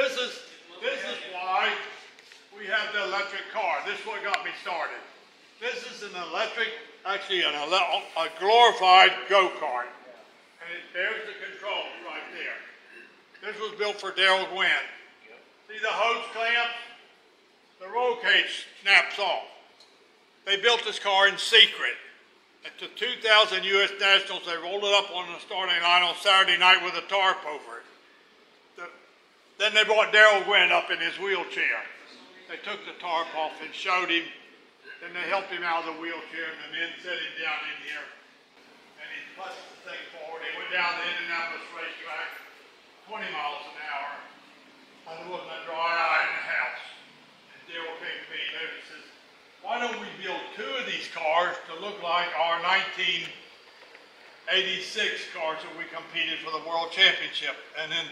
This is why we have the electric car. This is what got me started. This is an electric, actually a glorified go-kart. And there's the controls right there. This was built for Darrell Gwynn. See the hose clamps? The roll cage snaps off. They built this car in secret. At the 2000 U.S. Nationals, they rolled it up on the starting line on Saturday night with a tarp over it. Then they brought Darrell Gwynn up in his wheelchair. They took the tarp off and showed him. Then they helped him out of the wheelchair and then set him down in here. And he pushed the thing forward. He went down the Indianapolis racetrack, 20 miles an hour. I looked in a dry eye in the house. And Darrell came to me and he says, why don't we build two of these cars to look like our 1986 cars that we competed for the World Championship? And then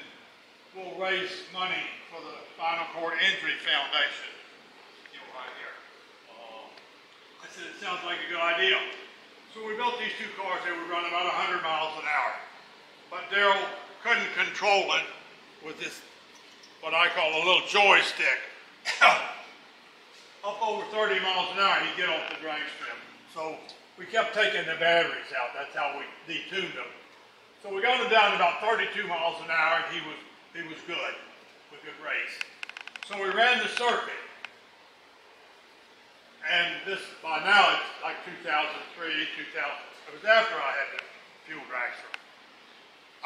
we'll raise money for the Spinal Cord Injury Foundation. You know, right here. I said, it sounds like a good idea. So we built these two cars. They would run about 100 miles an hour. But Darrell couldn't control it with this, what I call a little joystick. Up over 30 miles an hour, he'd get off the drag strip. So we kept taking the batteries out. That's how we detuned them. So we got him down to about 32 miles an hour, and he was good. We could race. So we ran the circuit. And this, by now, it's like 2003, 2000. It was after I had the fuel drag strip.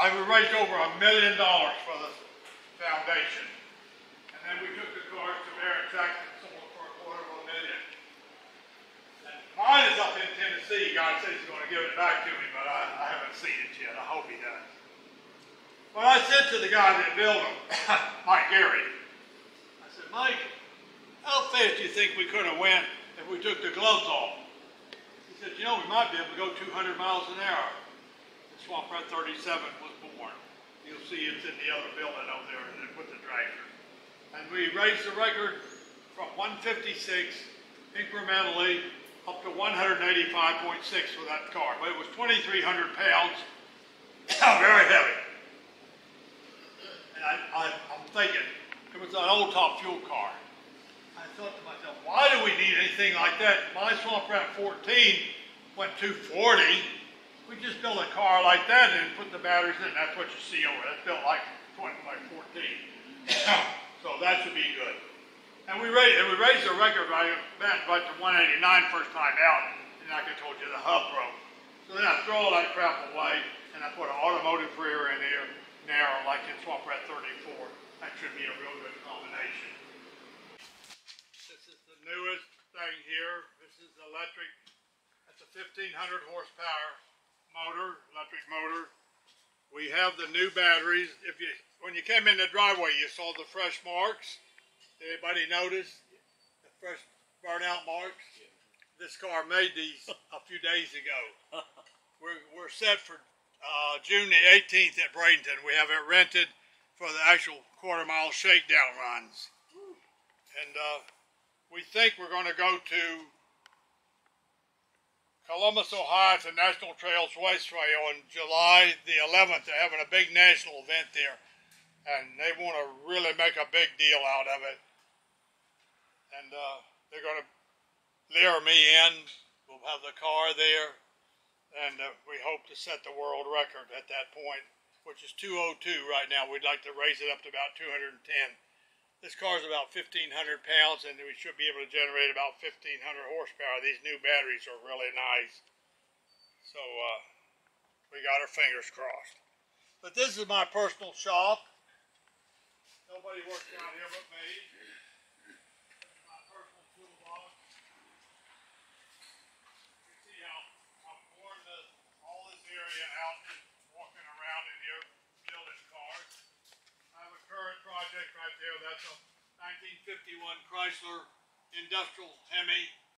I would raise over $1 million for the foundation. And then we took the cars to Barrett Jackson. Mine is up in Tennessee. God says he's going to give it back to me, but I haven't seen it yet. I hope he does. But I said to the guy that built them, Mike Gary, I said, Mike, how fast do you think we could have went if we took the gloves off? He said, you know, we might be able to go 200 miles an hour. The Swamp Rat 37 was born. You'll see it's in the other building over there with the dragster. And we raised the record from 156 incrementally up to 185.6 for that car. But it was 2,300 pounds, very heavy. And I'm thinking, it was an old top fuel car. I thought to myself, why do we need anything like that? My Swamp Rat 14 went 240. We just built a car like that and put the batteries in. That's what you see over it. That's built like 20 by 14. So that should be good. And we raised the record right to 189 first time out, and like I told you, the hub broke. So then I throw all that crap away, and I put an automotive rear in here, narrow, like in Swamp Rat 34. That should be a real good combination. This is the newest thing here. This is electric. That's a 1,500 horsepower motor, electric motor. We have the new batteries. When you came in the driveway, you saw the fresh marks. Did anybody notice the fresh burnout marks? Yeah. This car made these a few days ago. We're set for June the 18th at Bradenton. We have it rented for the actual quarter-mile shakedown runs. Woo. And we think we're going to go to Columbus, Ohio to National Trails Raceway on July the 11th. They're having a big national event there. And they want to really make a big deal out of it. And they're going to lure me in. We'll have the car there. And we hope to set the world record at that point, which is 202 right now. We'd like to raise it up to about 210. This car's about 1,500 pounds, and we should be able to generate about 1,500 horsepower. These new batteries are really nice. So we got our fingers crossed. But this is my personal shop. Nobody works down here but me. My personal toolbox. You see how I've worn all this area out and walking around in here, building cars. I have a current project right there. That's a 1951 Chrysler Industrial Hemi.